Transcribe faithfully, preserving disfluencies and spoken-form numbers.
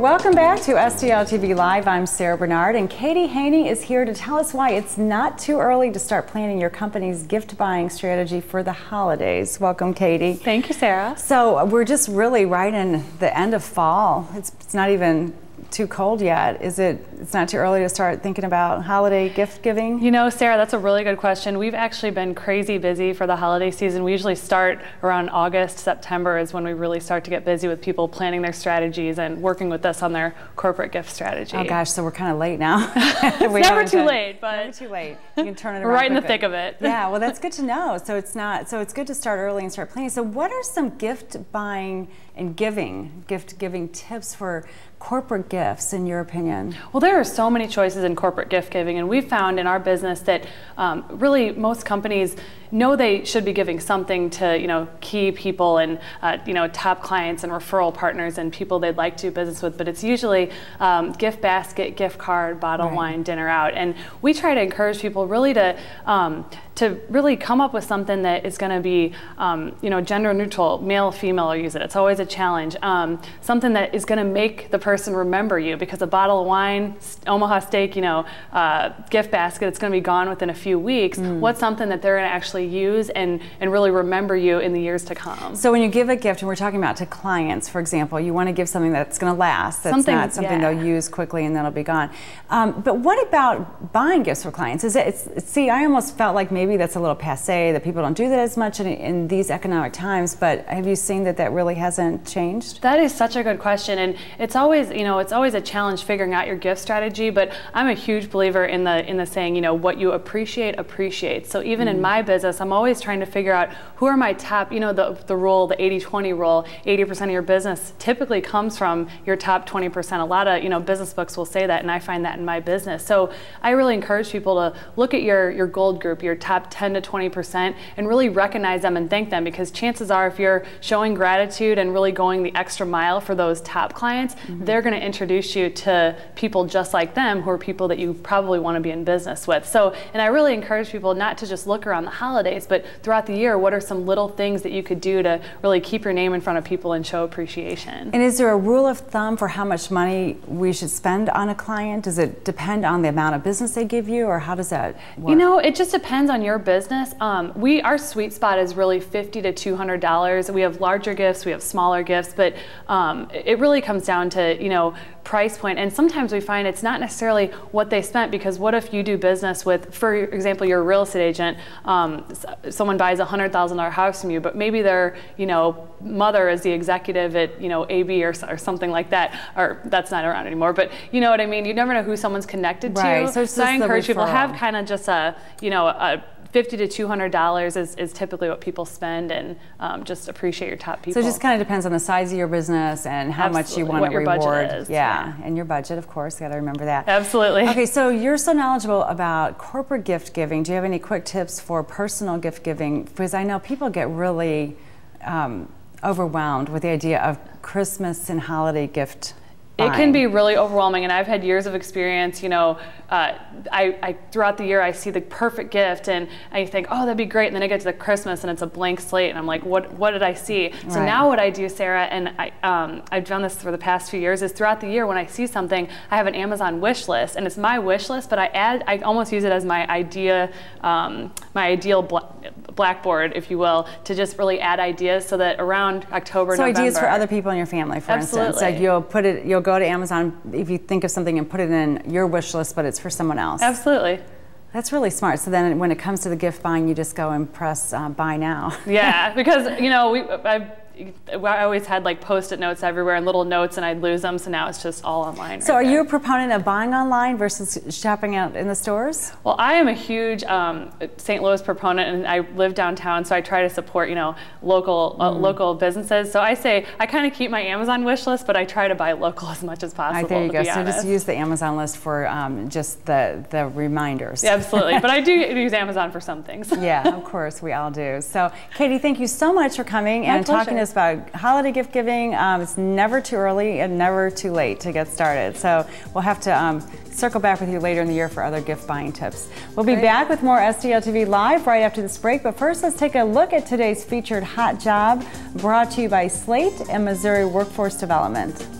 Welcome back to S T L T V Live. I'm Sarah Bernard, and Katie Haney is here to tell us why it's not too early to start planning your company's gift buying strategy for the holidays. Welcome, Katie. Thank you, Sarah. So we're just really right in the end of fall. It's, it's not even too cold yet. Is it it's not too early to start thinking about holiday gift giving? You know, Sarah, that's a really good question. We've actually been crazy busy for the holiday season. We usually start around August, September is when we really start to get busy with people planning their strategies and working with us on their corporate gift strategy. Oh gosh, so we're kind of late now. It's never too late, but never too late. You can turn it around right in the thick of it. Yeah, well that's good to know. So it's not so it's good to start early and start planning. So what are some gift buying and giving, gift giving tips for corporate gifts, in your opinion? Well, there are so many choices in corporate gift giving, and we've found in our business that um, really most companies know they should be giving something to you know key people and uh, you know top clients and referral partners and people they'd like to do business with, but it's usually um, gift basket, gift card, bottle right. wine, dinner out, and we try to encourage people really to um, to really come up with something that is going to be um, you know gender neutral, male, female, or use it. It's always a challenge. Um, something that is going to make the person Person remember you, because a bottle of wine, Omaha steak, you know, uh, gift basket, it's going to be gone within a few weeks. Mm. What's something that they're going to actually use and and really remember you in the years to come? So when you give a gift, and we're talking about to clients, for example, you want to give something that's going to last. That's something, not something yeah. they'll use quickly and then it'll be gone. Um, but what about buying gifts for clients? Is it? It's, see, I almost felt like maybe that's a little passe, that people don't do that as much in, in these economic times. But have you seen that that really hasn't changed? That is such a good question, and it's always. You know, it's always a challenge figuring out your gift strategy, but I'm a huge believer in the in the saying, you know, what you appreciate appreciates. So even mm. in my business, I'm always trying to figure out who are my top, you know, the the rule, the eighty twenty rule. eighty percent of your business typically comes from your top twenty percent. A lot of, you know, business books will say that, and I find that in my business. So I really encourage people to look at your your gold group, your top ten to twenty percent, and really recognize them and thank them, because chances are if you're showing gratitude and really going the extra mile for those top clients, mm-hmm. they're going to introduce you to people just like them who are people that you probably want to be in business with. So, and I really encourage people not to just look around the holidays, but throughout the year, what are some little things that you could do to really keep your name in front of people and show appreciation? And is there a rule of thumb for how much money we should spend on a client? Does it depend on the amount of business they give you, or how does that work? You know, it just depends on your business. Um, we, our sweet spot is really fifty to two hundred dollars. We have larger gifts, we have smaller gifts, but um, it really comes down to you know, price point. And sometimes we find it's not necessarily what they spent, because what if you do business with, for example, you're a real estate agent, um, someone buys a one hundred thousand dollar house from you, but maybe their, you know, mother is the executive at, you know, A B or, or something like that, or that's not around anymore, but you know what I mean? You never know who someone's connected right. to. So, so I encourage people to have kind of just a, you know, a fifty to two hundred dollars is, is typically what people spend, and um, just appreciate your top people. So it just kind of depends on the size of your business and how Absolutely. much you want what to your reward. Budget is. Yeah. yeah, and your budget, of course, you got to remember that. Absolutely. Okay, so you're so knowledgeable about corporate gift giving. Do you have any quick tips for personal gift giving? Because I know people get really um, overwhelmed with the idea of Christmas and holiday gift. It can be really overwhelming, and I've had years of experience. You know, uh, I, I throughout the year I see the perfect gift, and I think, oh, that'd be great. And then I get to the Christmas, and it's a blank slate, and I'm like, what? What did I see? So right. now what I do, Sarah, and I, um, I've done this for the past few years, is throughout the year when I see something, I have an Amazon wish list, and it's my wish list, but I add, I almost use it as my idea, um, my ideal bl blackboard, if you will, to just really add ideas, so that around October, so November. So ideas for other people in your family, for Absolutely. instance, like you'll put it, you'll go. Go to Amazon if you think of something and put it in your wish list, but it's for someone else. Absolutely. That's really smart. So then when it comes to the gift buying, you just go and press uh, buy now. Yeah, because, you know, we, I've I always had like post-it notes everywhere and little notes, and I'd lose them, so now it's just all online. Right so are there. you a proponent of buying online versus shopping out in the stores? Well, I am a huge um, Saint Louis proponent, and I live downtown, so I try to support, you know, local uh, mm. local businesses. So I say I kind of keep my Amazon wish list, but I try to buy local as much as possible. Right, there you to go. So honest. just use the Amazon list for um, just the, the reminders. Yeah, absolutely. But I do use Amazon for some things. Yeah, of course, we all do. So Katie, thank you so much for coming my and pleasure. talking to us about holiday gift giving. Um, it's never too early and never too late to get started. So we'll have to um, circle back with you later in the year for other gift buying tips. We'll be Great. back with more S T L T V Live right after this break. But first, let's take a look at today's featured hot job, brought to you by Slate and Missouri Workforce Development.